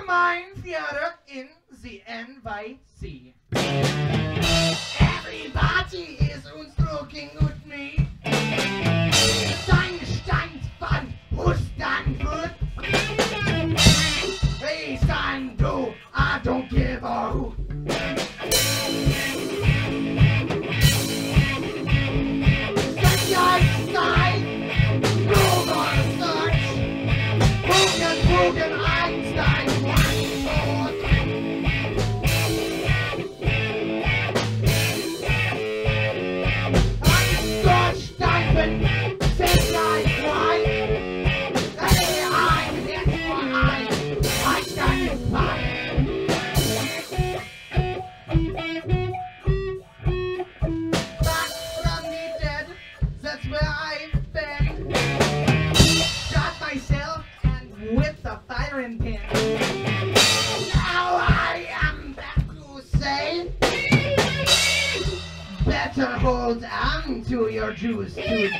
One minds the other in the NYC. Everybody is uns looking at me. Sein Standband, who's done good? They stand do, I don't give a hoot. Hold on to your juice today.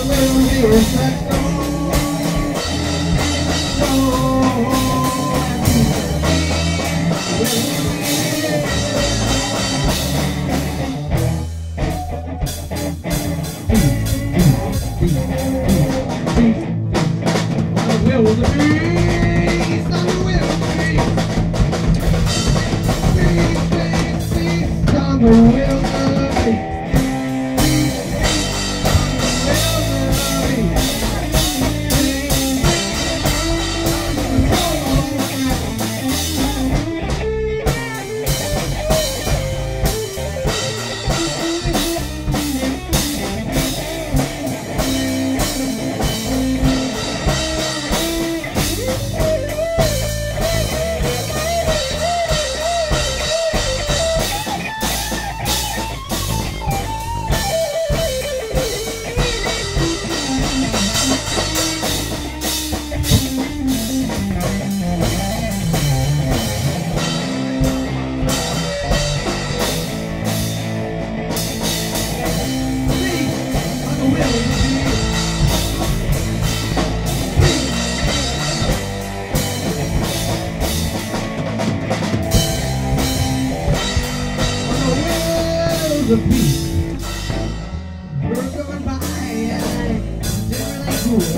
The beast. We're going by, they're really good.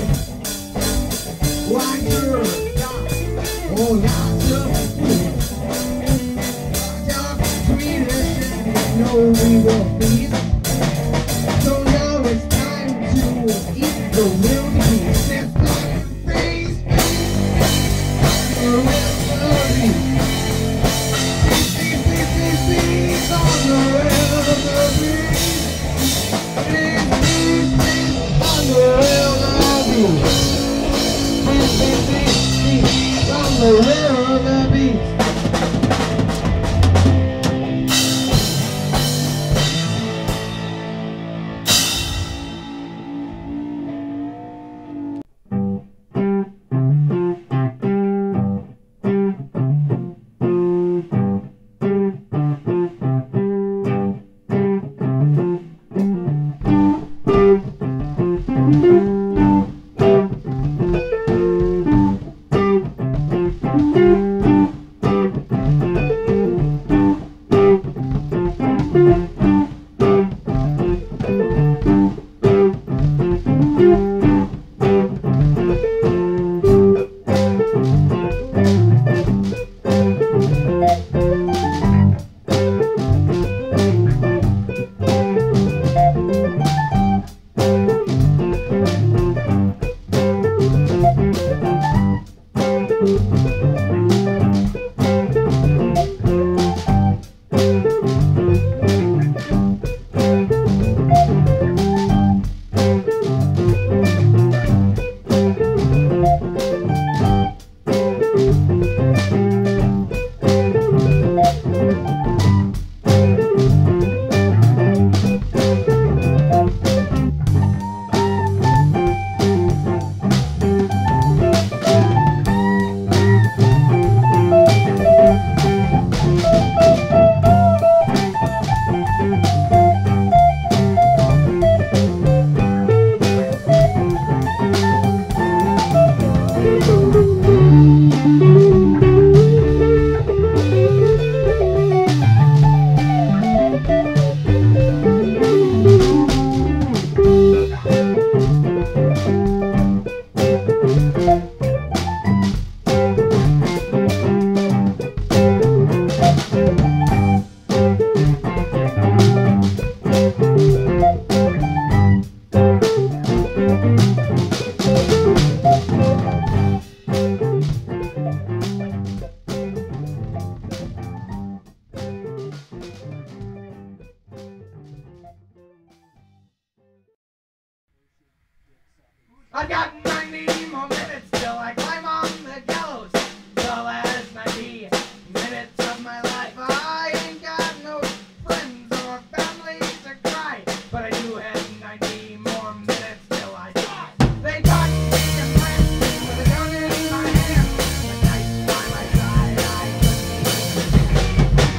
I got 90 more minutes till I climb on the gallows. The last 90 minutes of my life, I ain't got no friends or family to cry, but I do have 90 more minutes till I die. They got me a friend with a gun in my hand, a knife by my side, I couldn't be.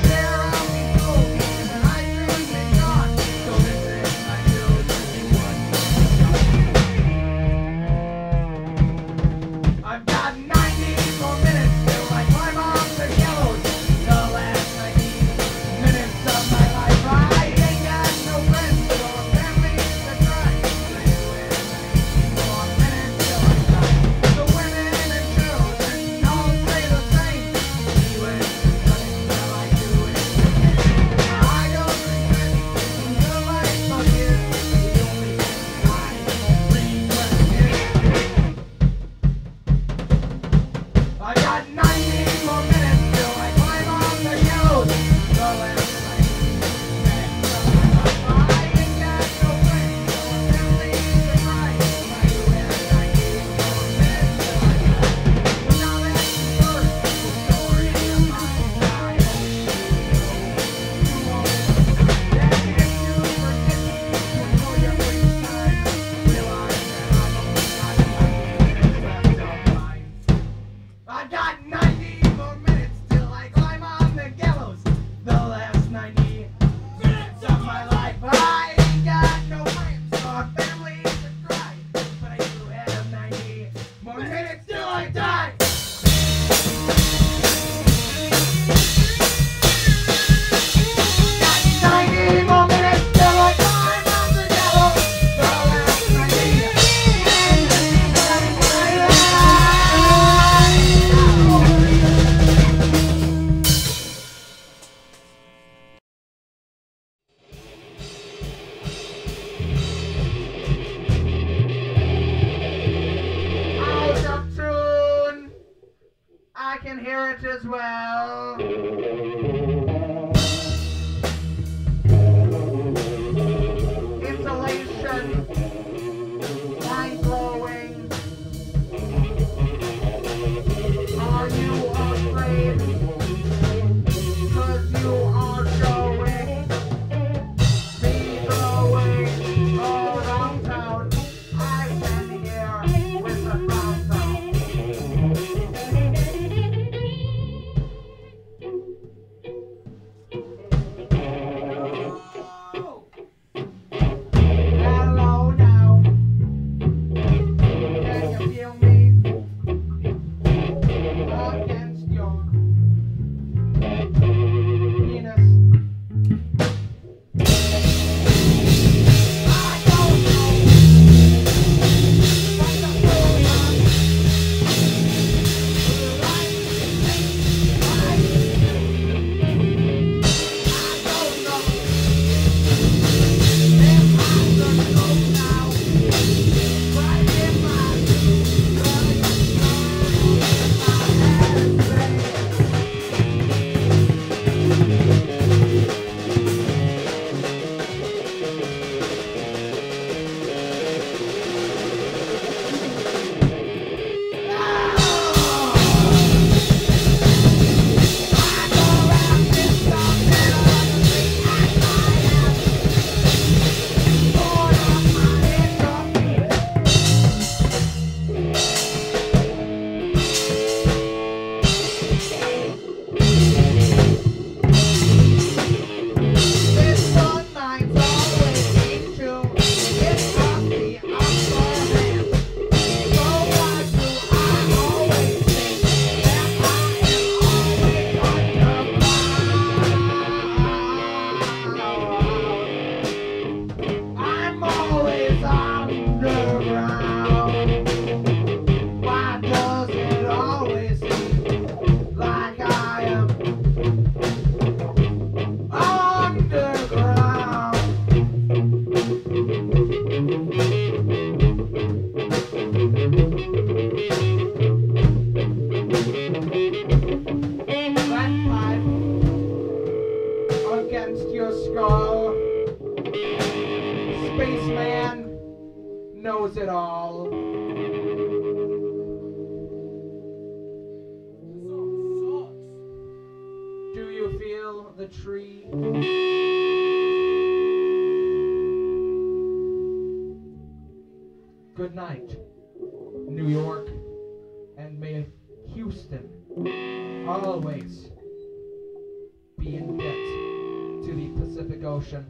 There I'll be cold, and I soon be gone, so this is my 2021. church as well. Spaceman knows it all. Do you feel the tree? Good night, New York, and may Houston always be in debt to the Pacific Ocean.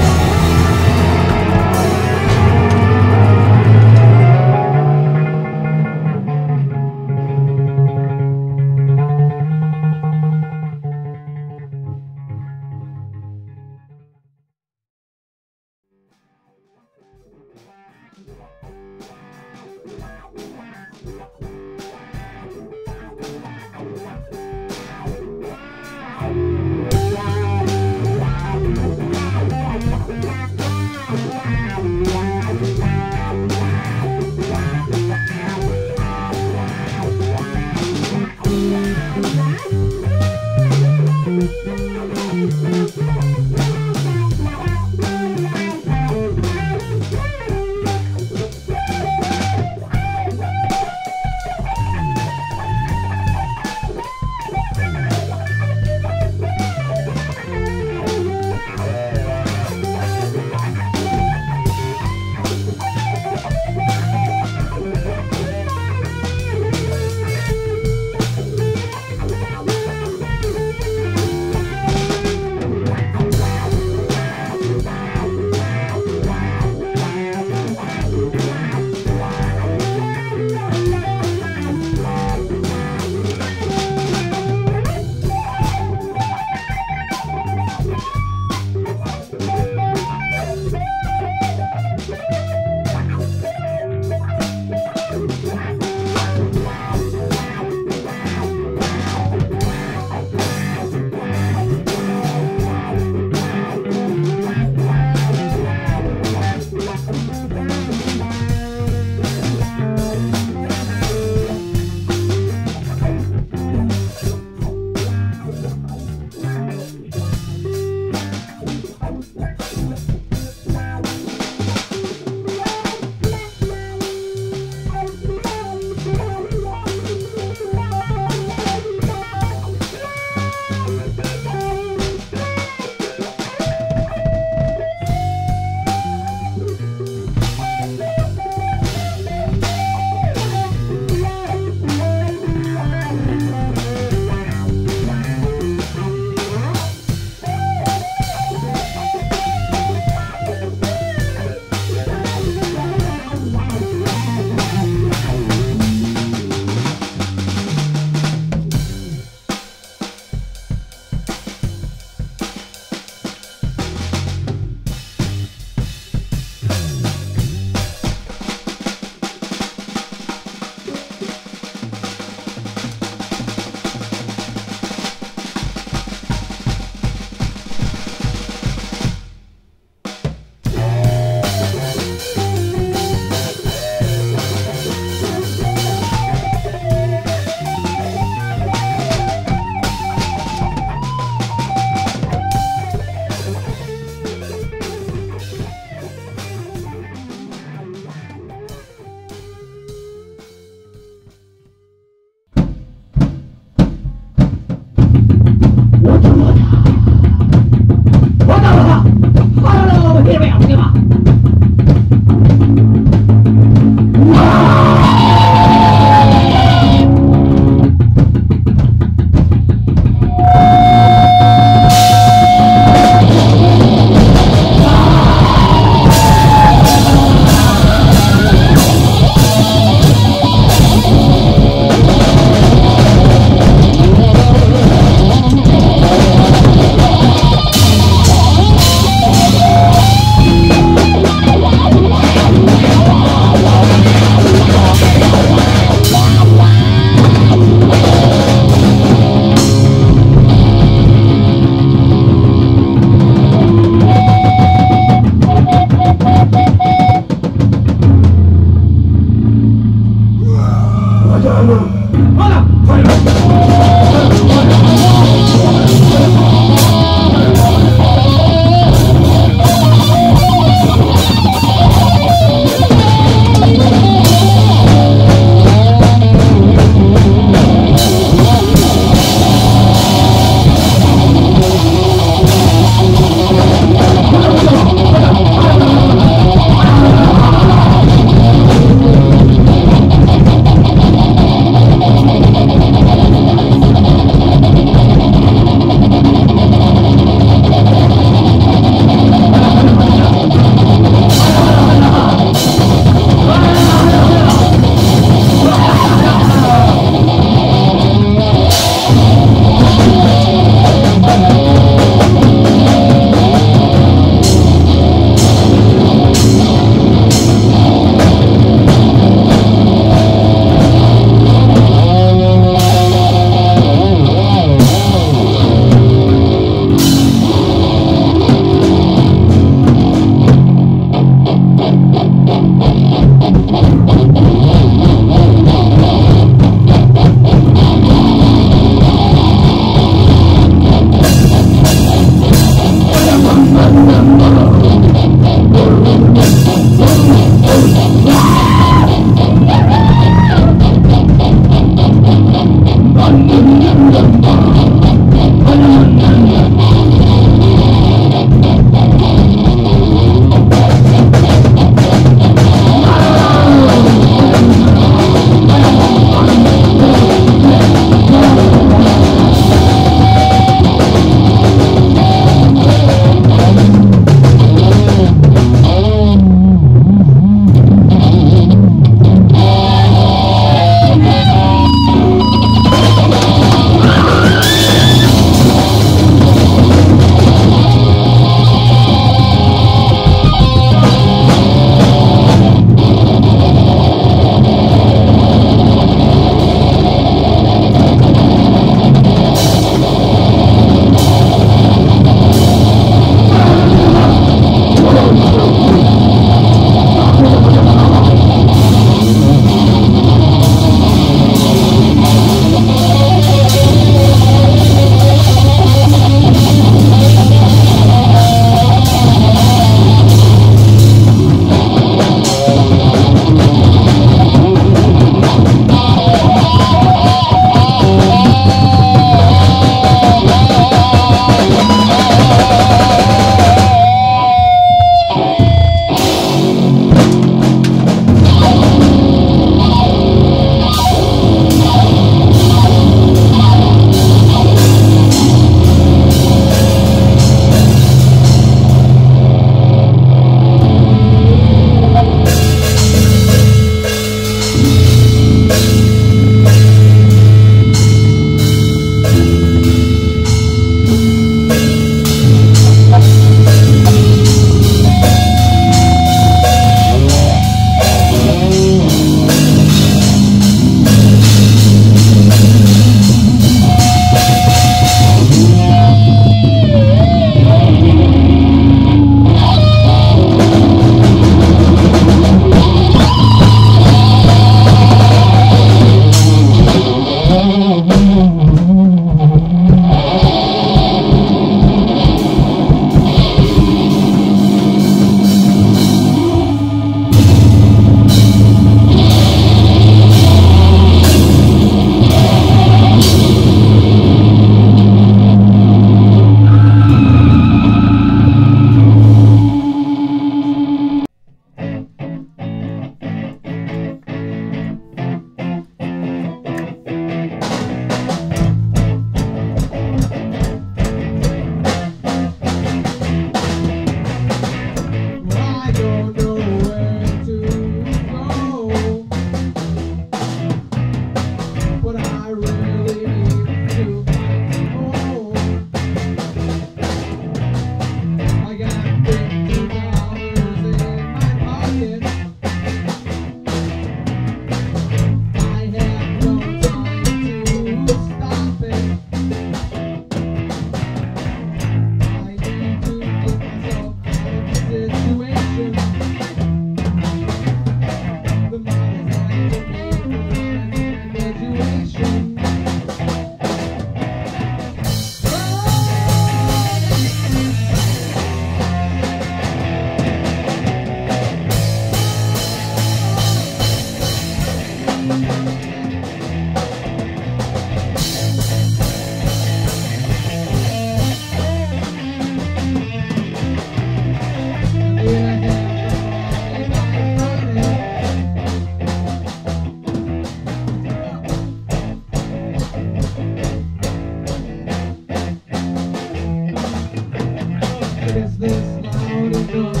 I don't know where to go, but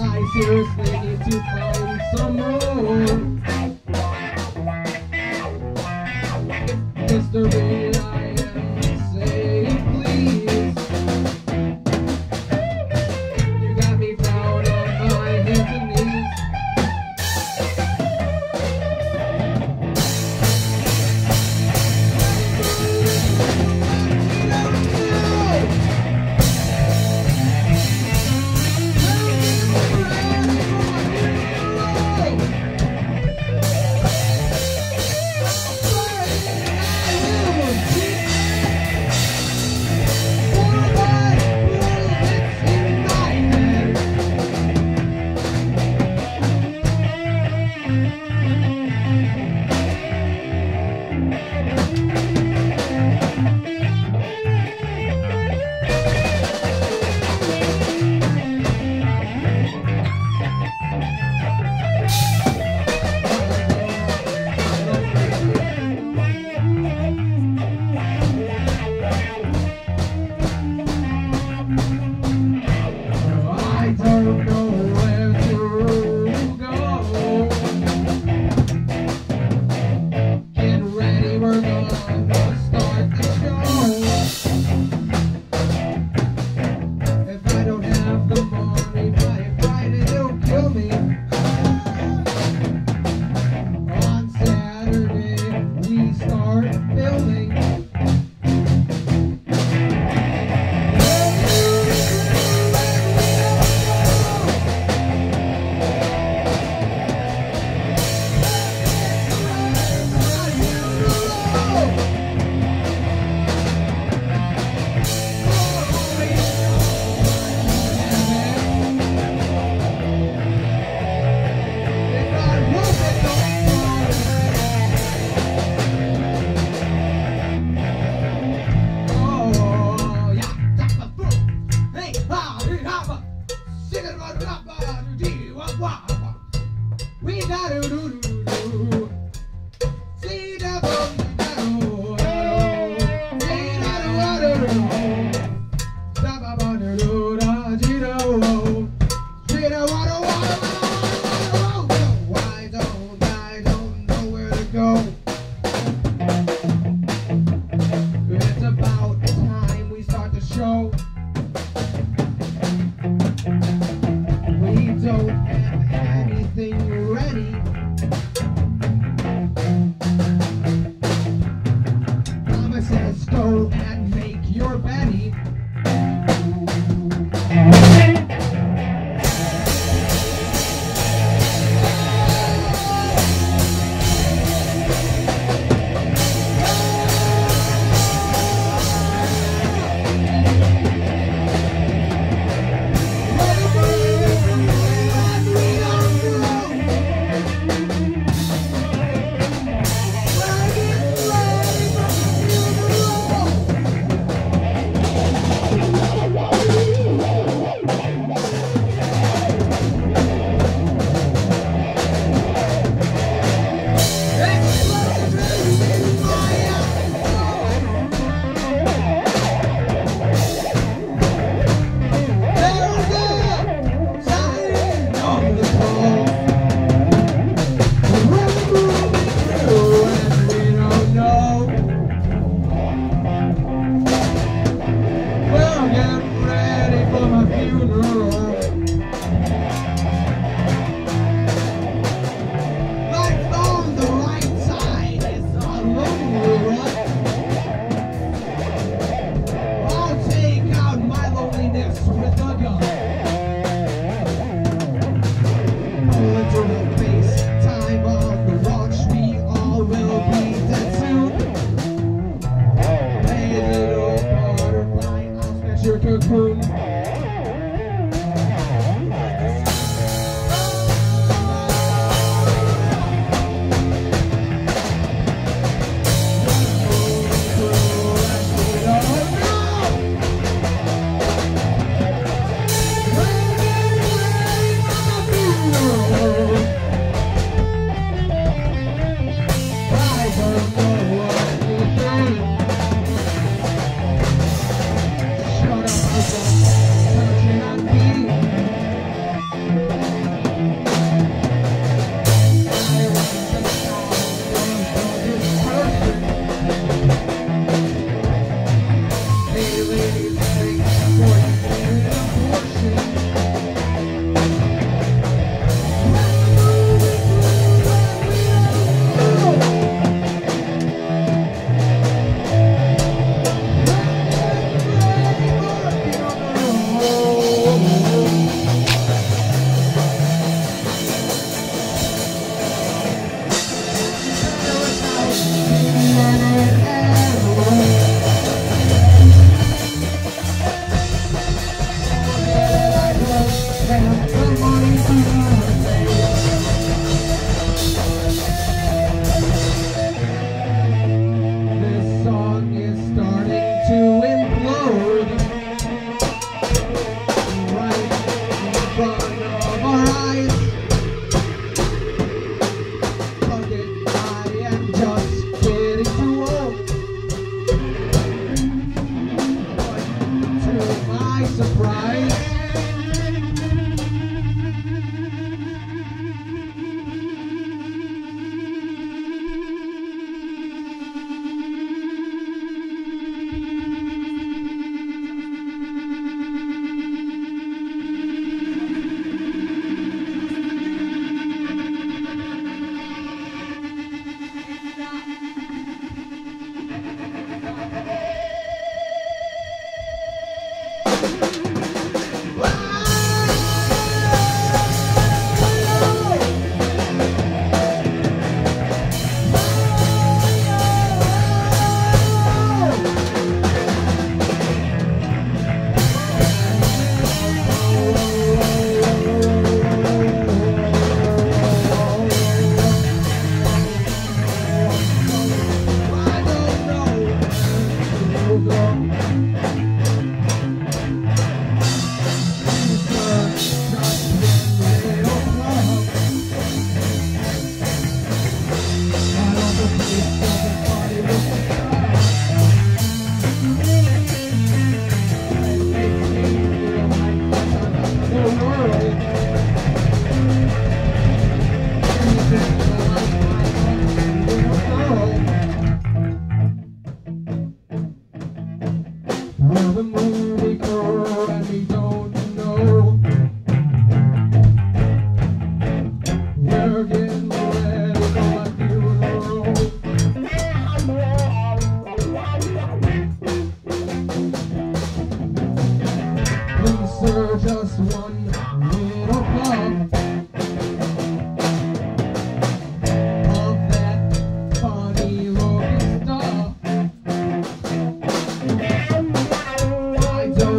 I seriously need to find some more mystery. I am safe, please. You got me down on my hands and it's about time we start the show. Cocoon.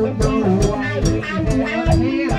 Don't know why.